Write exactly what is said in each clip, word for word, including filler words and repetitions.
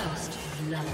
First blood.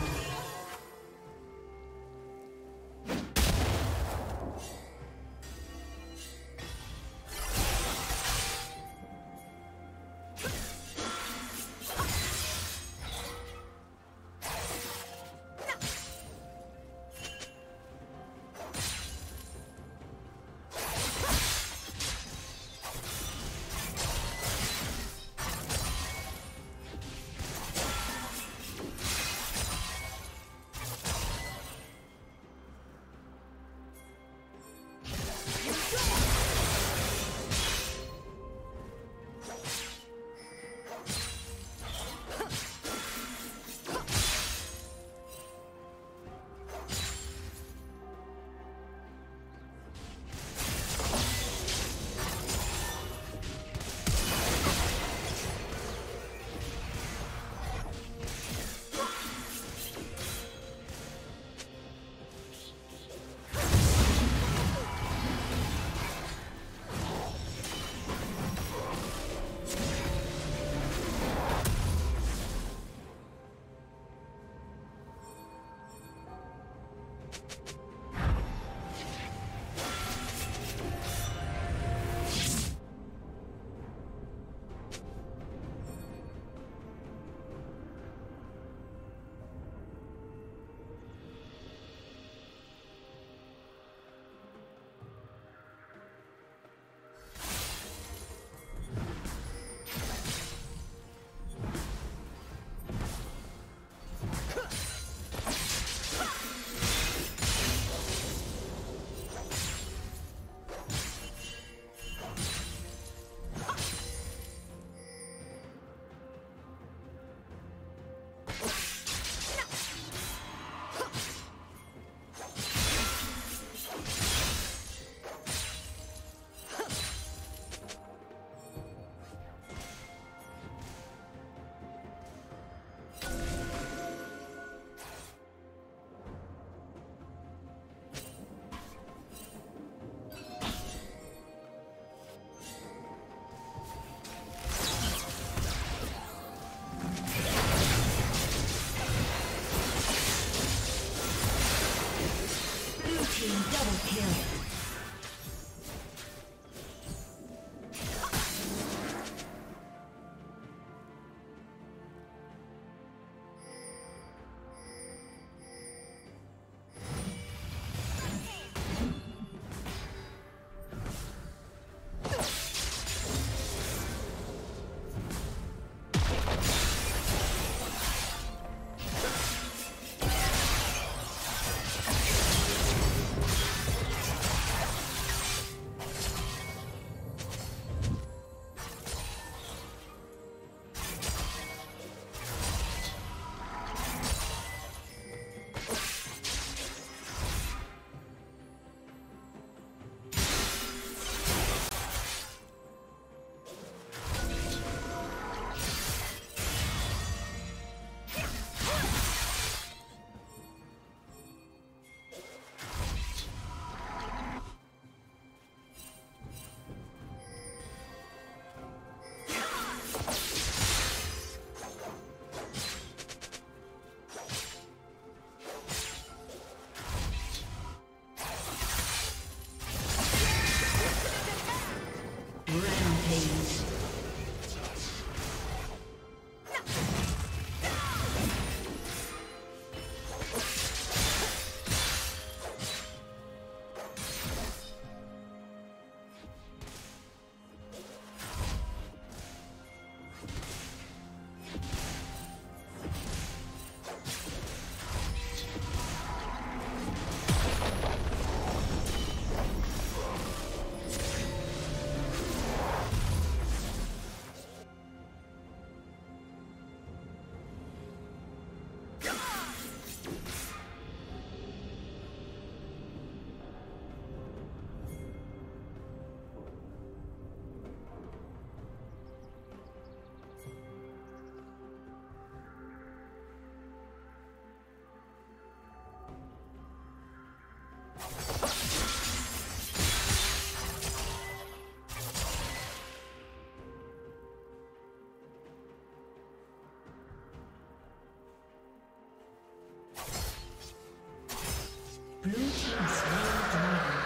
Blue team slain dragon.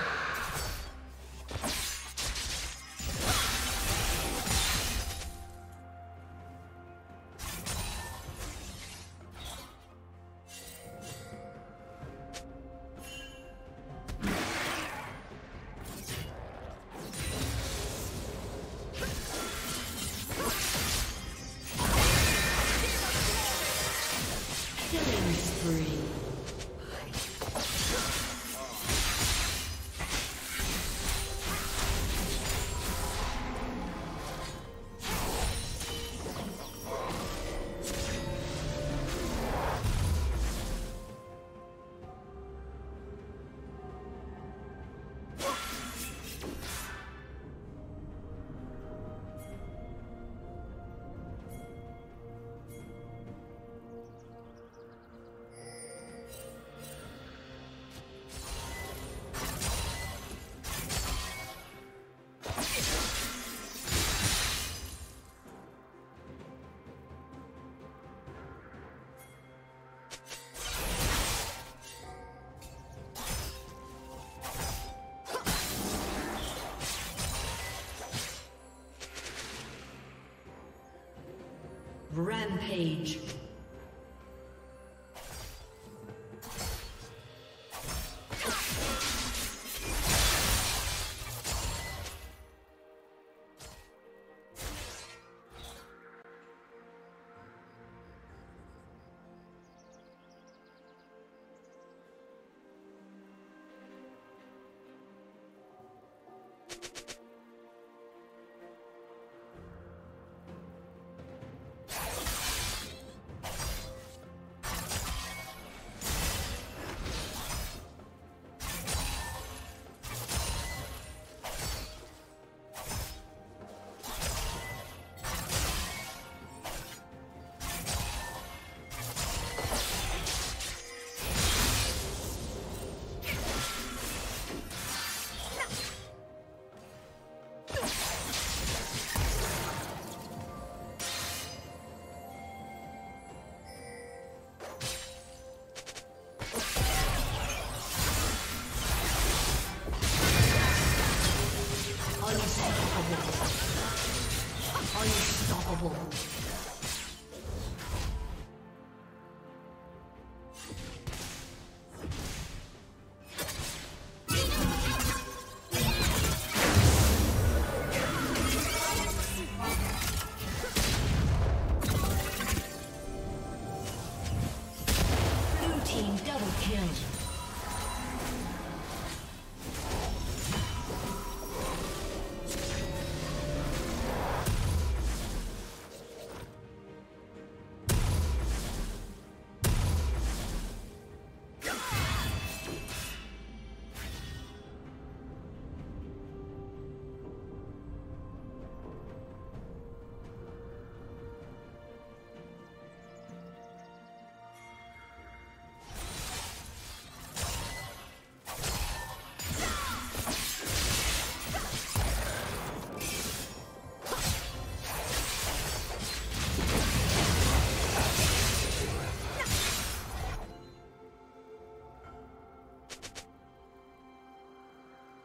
Rampage.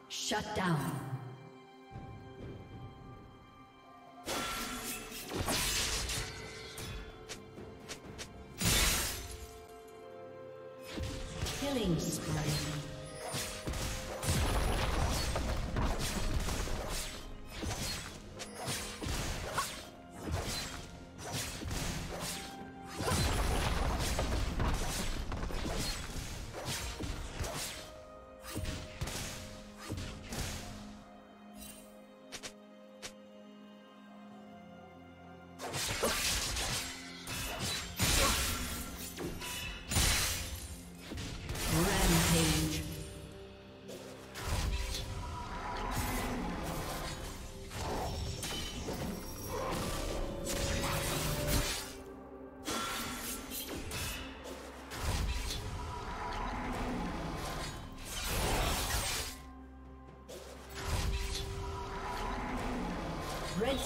Shut down. Killing spree. Red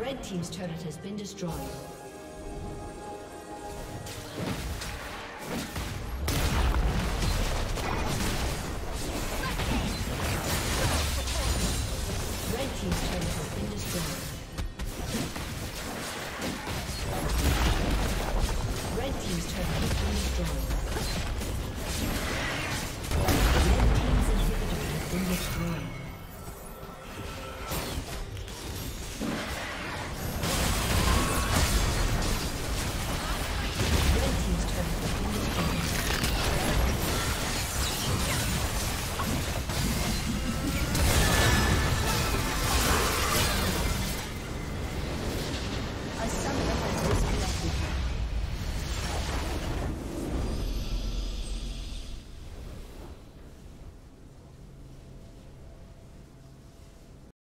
Red team's turret has been destroyed.